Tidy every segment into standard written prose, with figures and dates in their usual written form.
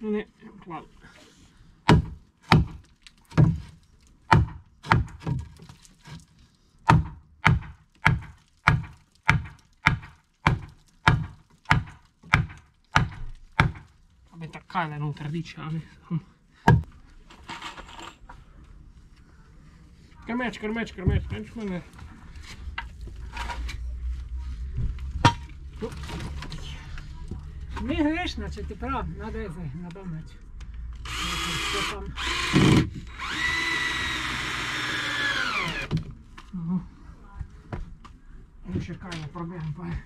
and it close. Vabbè, attaccata non 13 anni, insomma. Kermec. Не греш, значит, ты прав, надо это надумать. Что там? Угу. Ну, шикарная проблема, парень.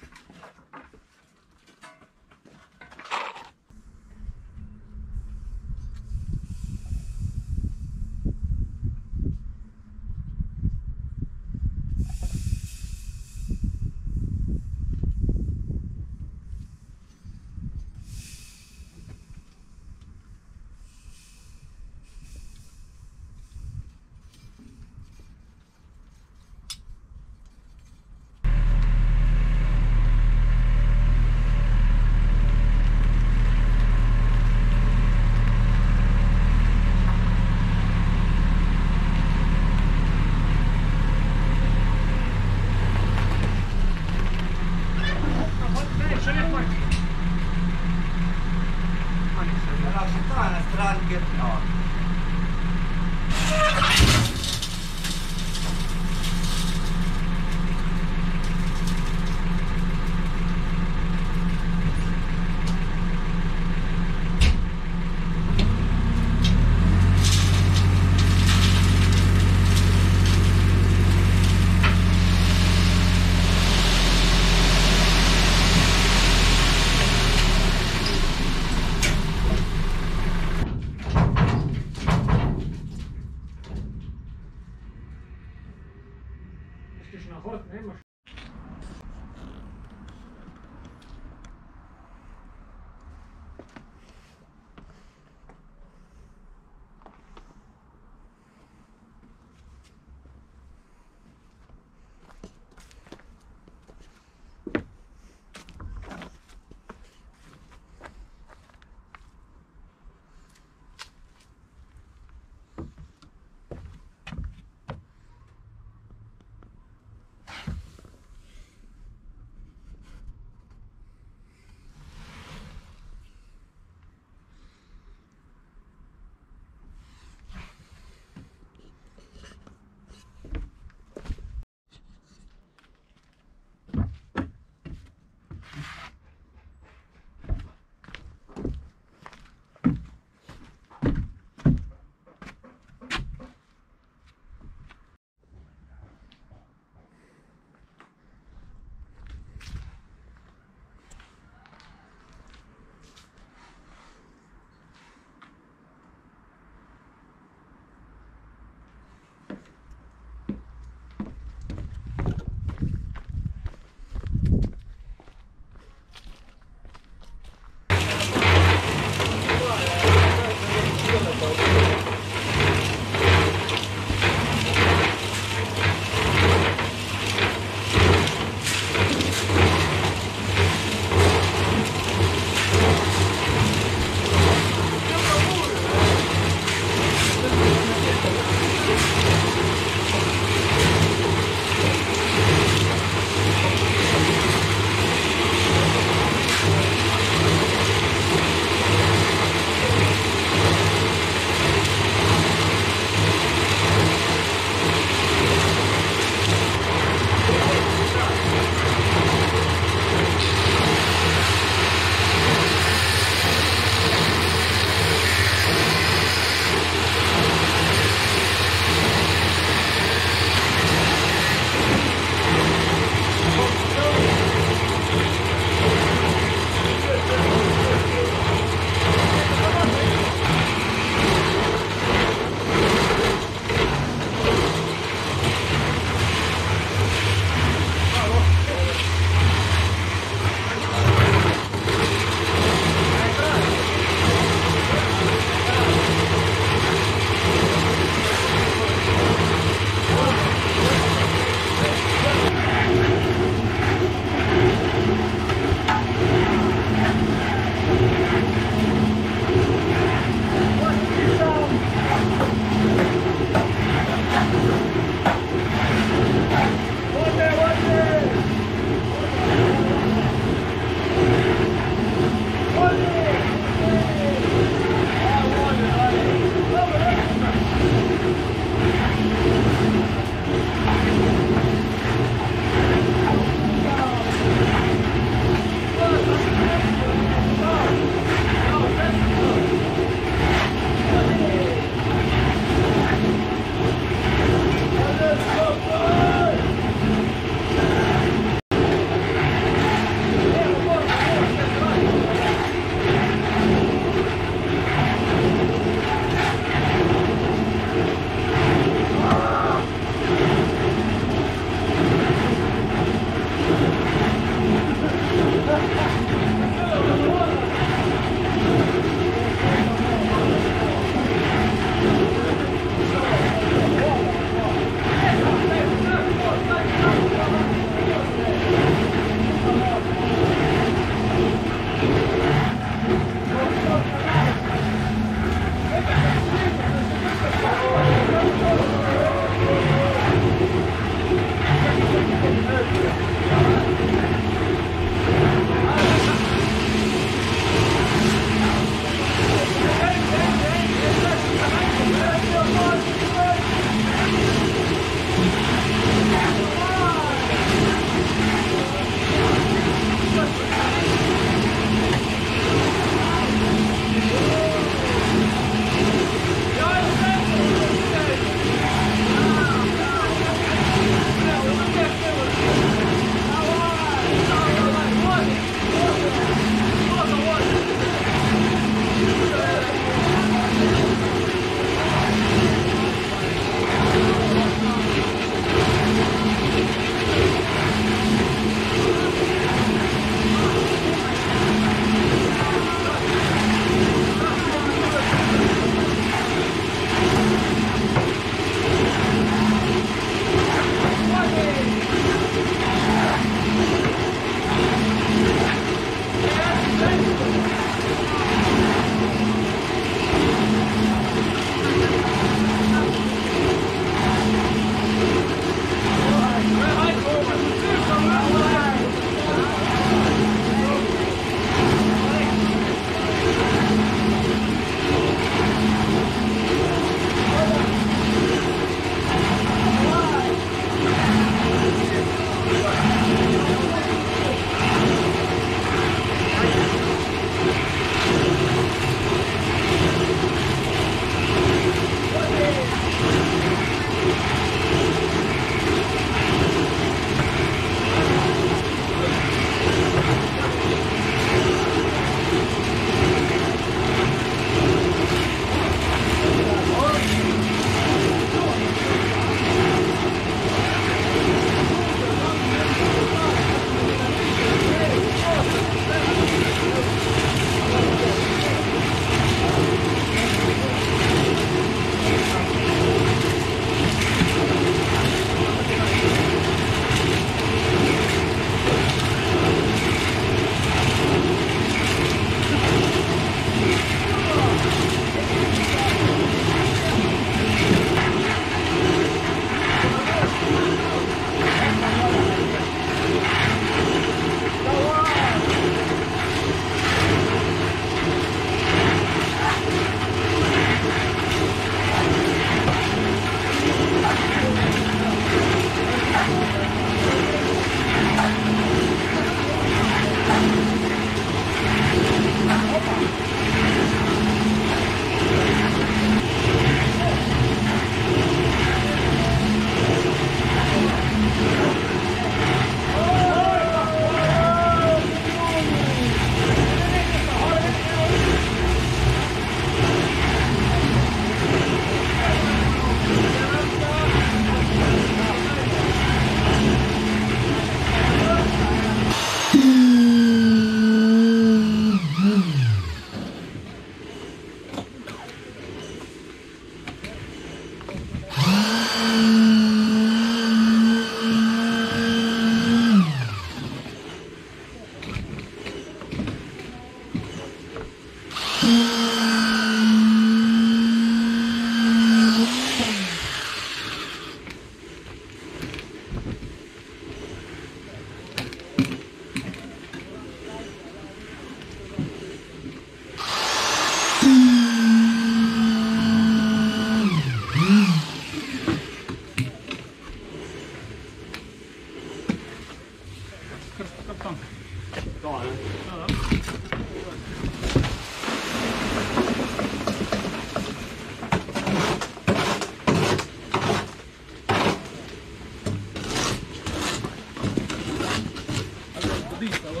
дышало.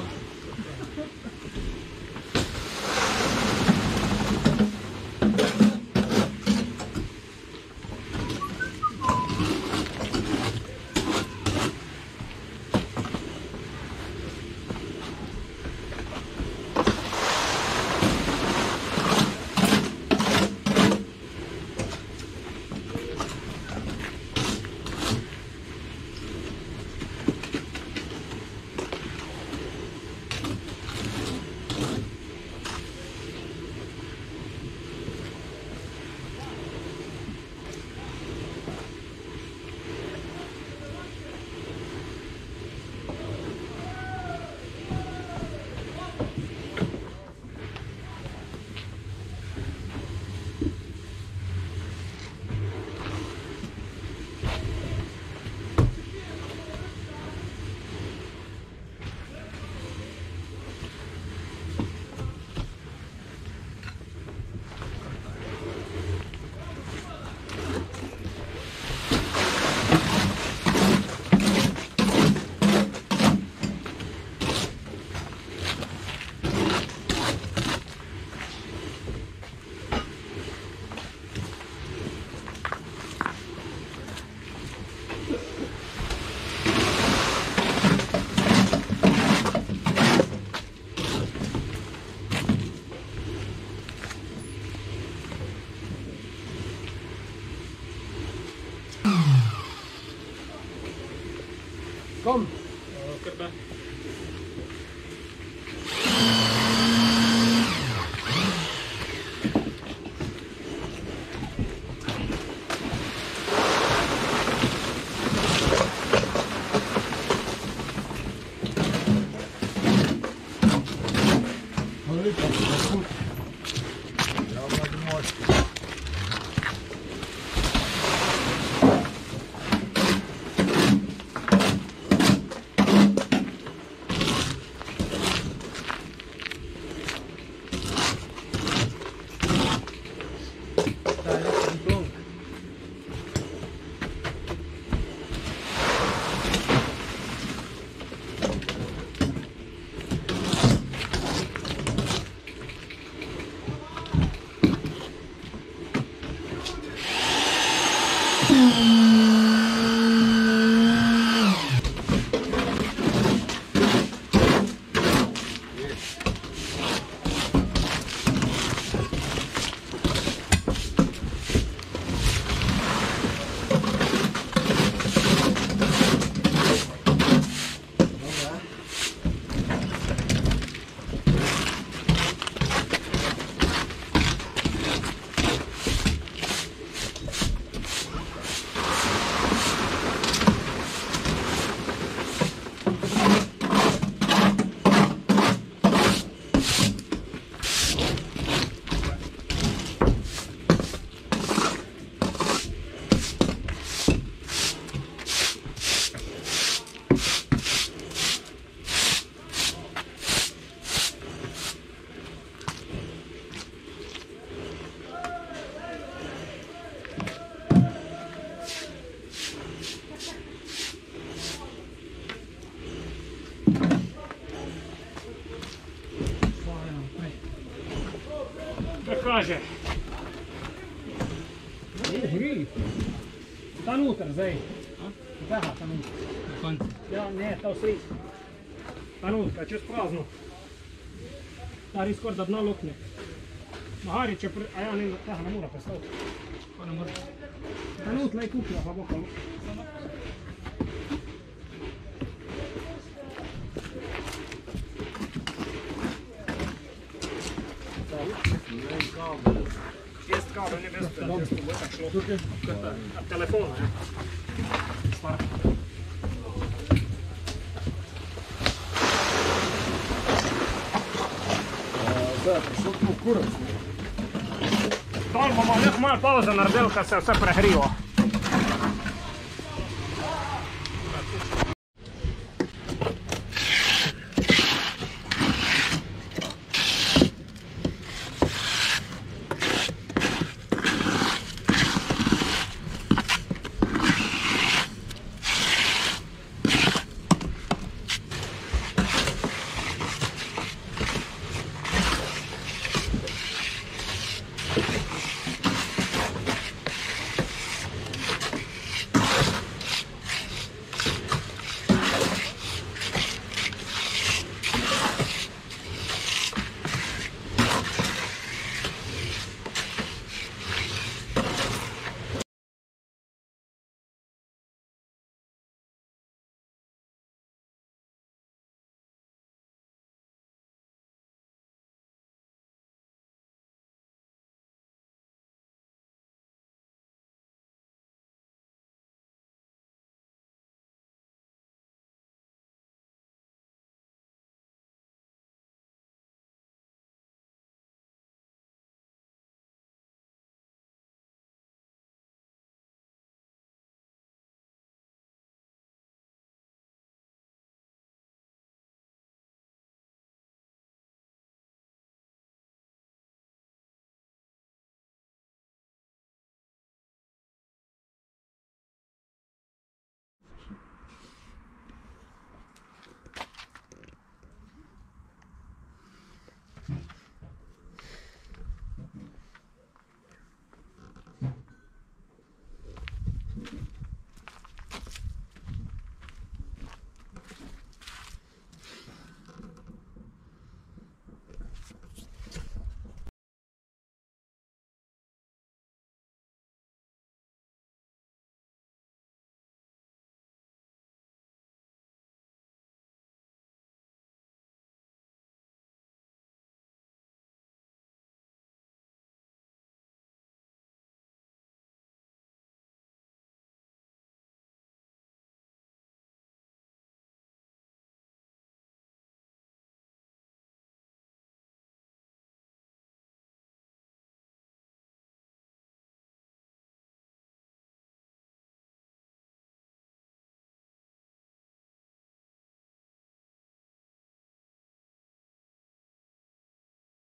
Kom. Kijk maar. Покажи. Гриль. Там утр, зай. Да, там утр. Да, нет, там сей. Там утр, а че спразно? Та рискор до дна лопне. Магари, че... А я не... Да, на мура пристал. На мура. Там утр, лай купила, побока. Vestkabel är bäst för att jag ska slå upp telefonen. Да, пришел курицу. Торба, малых мало, пауза на рыбалке, все прогрело.